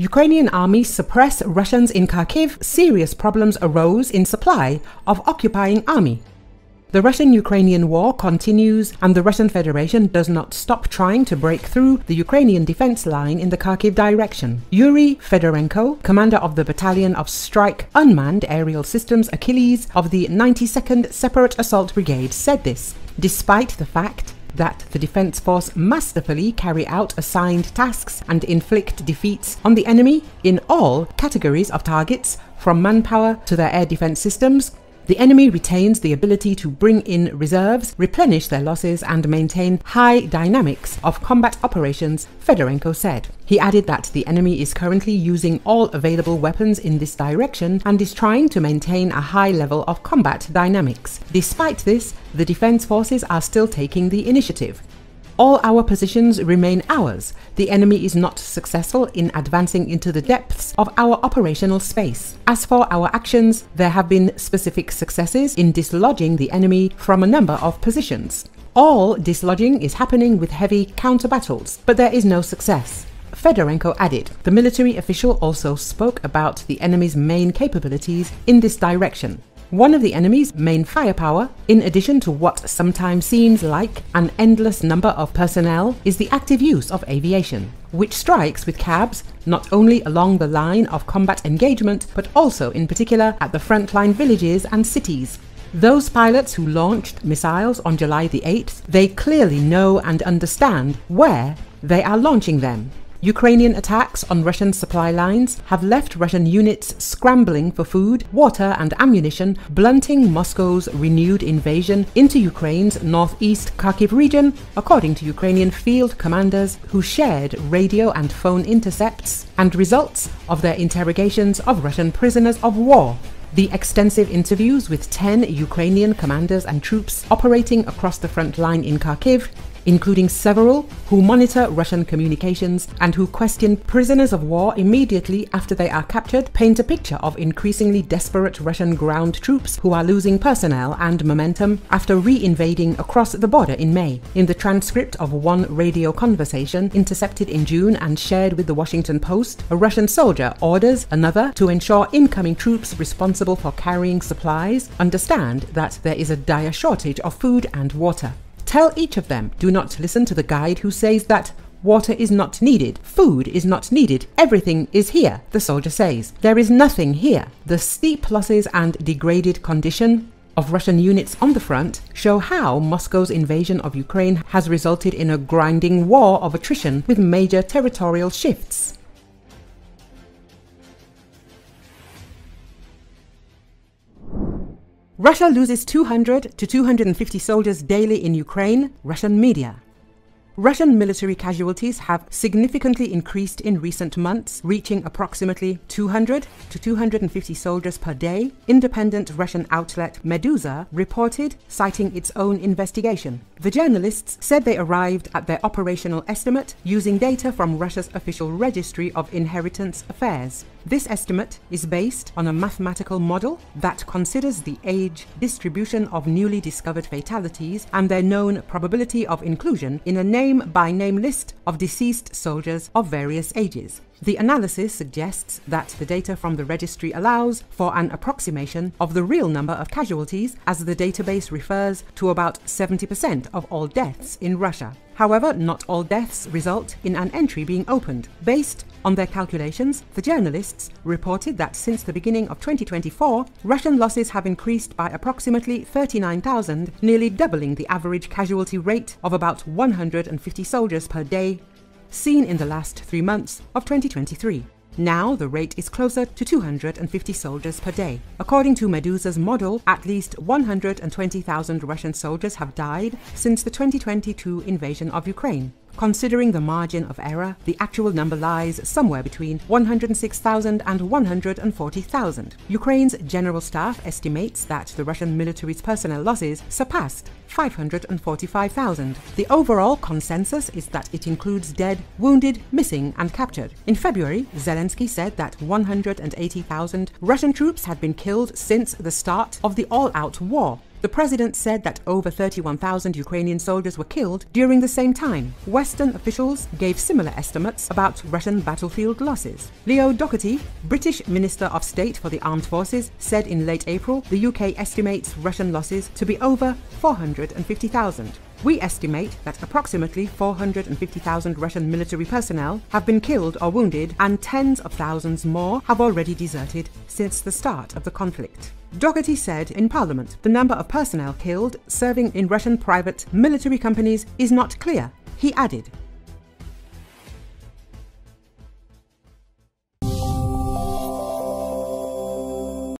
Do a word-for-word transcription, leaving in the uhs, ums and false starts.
Ukrainian army suppress Russians in Kharkiv, serious problems arose in supply of occupying army. The Russian-Ukrainian war continues and the Russian Federation does not stop trying to break through the Ukrainian defense line in the Kharkiv direction. Yuriy Fedorenko, commander of the battalion of strike unmanned aerial systems Achilles of the ninety-second Separate Assault Brigade, said this, despite the fact that the defense force masterfully carry out assigned tasks and inflict defeats on the enemy in all categories of targets, from manpower to their air defense systems, the enemy retains the ability to bring in reserves, replenish their losses and maintain high dynamics of combat operations, Fedorenko said. He added that the enemy is currently using all available weapons in this direction and is trying to maintain a high level of combat dynamics. Despite this, the defense forces are still taking the initiative. All our positions remain ours. The enemy is not successful in advancing into the depths of our operational space. As for our actions, there have been specific successes in dislodging the enemy from a number of positions. All dislodging is happening with heavy counter battles, but there is no success. Fedorenko added. The military official also spoke about the enemy's main capabilities in this direction. One of the enemy's main firepower, in addition to what sometimes seems like an endless number of personnel, is the active use of aviation, which strikes with K A Bs not only along the line of combat engagement, but also in particular at the frontline villages and cities. Those pilots who launched missiles on July the eighth, they clearly know and understand where they are launching them. Ukrainian attacks on Russian supply lines have left Russian units scrambling for food, water and ammunition, blunting Moscow's renewed invasion into Ukraine's northeast Kharkiv region, according to Ukrainian field commanders who shared radio and phone intercepts and results of their interrogations of Russian prisoners of war. The extensive interviews with ten Ukrainian commanders and troops operating across the front line in Kharkiv, including several who monitor Russian communications and who question prisoners of war immediately after they are captured, paint a picture of increasingly desperate Russian ground troops who are losing personnel and momentum after reinvading across the border in May. In the transcript of one radio conversation intercepted in June and shared with the Washington Post, a Russian soldier orders another to ensure incoming troops responsible for carrying supplies understand that there is a dire shortage of food and water. Tell each of them, do not listen to the guide who says that water is not needed, food is not needed, everything is here, the soldier says. There is nothing here. The steep losses and degraded condition of Russian units on the front show how Moscow's invasion of Ukraine has resulted in a grinding war of attrition with major territorial shifts. Russia loses two hundred to two hundred fifty soldiers daily in Ukraine, Russian media. Russian military casualties have significantly increased in recent months, reaching approximately two hundred to two hundred fifty soldiers per day, independent Russian outlet Meduza reported, citing its own investigation. The journalists said they arrived at their operational estimate using data from Russia's official registry of inheritance affairs. This estimate is based on a mathematical model that considers the age distribution of newly discovered fatalities and their known probability of inclusion in a name-by-name list of deceased soldiers of various ages. The analysis suggests that the data from the registry allows for an approximation of the real number of casualties, as the database refers to about seventy percent of all deaths in Russia. However, not all deaths result in an entry being opened. Based on their calculations, the journalists reported that since the beginning of twenty twenty-four, Russian losses have increased by approximately thirty-nine thousand, nearly doubling the average casualty rate of about one hundred fifty soldiers per day seen in the last three months of twenty twenty-three. Now the rate is closer to two hundred fifty soldiers per day. According to Meduza's model, at least one hundred twenty thousand Russian soldiers have died since the twenty twenty-two invasion of Ukraine. Considering the margin of error, the actual number lies somewhere between one hundred six thousand and one hundred forty thousand. Ukraine's General Staff estimates that the Russian military's personnel losses surpassed five hundred forty-five thousand. The overall consensus is that it includes dead, wounded, missing and captured. In February, Zelensky said that one hundred eighty thousand Russian troops had been killed since the start of the all-out war. The president said that over thirty-one thousand Ukrainian soldiers were killed during the same time. Western officials gave similar estimates about Russian battlefield losses. Leo Doherty, British Minister of State for the Armed Forces, said in late April the U K estimates Russian losses to be over four hundred fifty thousand. We estimate that approximately four hundred fifty thousand Russian military personnel have been killed or wounded, and tens of thousands more have already deserted since the start of the conflict. Doherty said in Parliament the number of personnel killed serving in Russian private military companies is not clear. He added,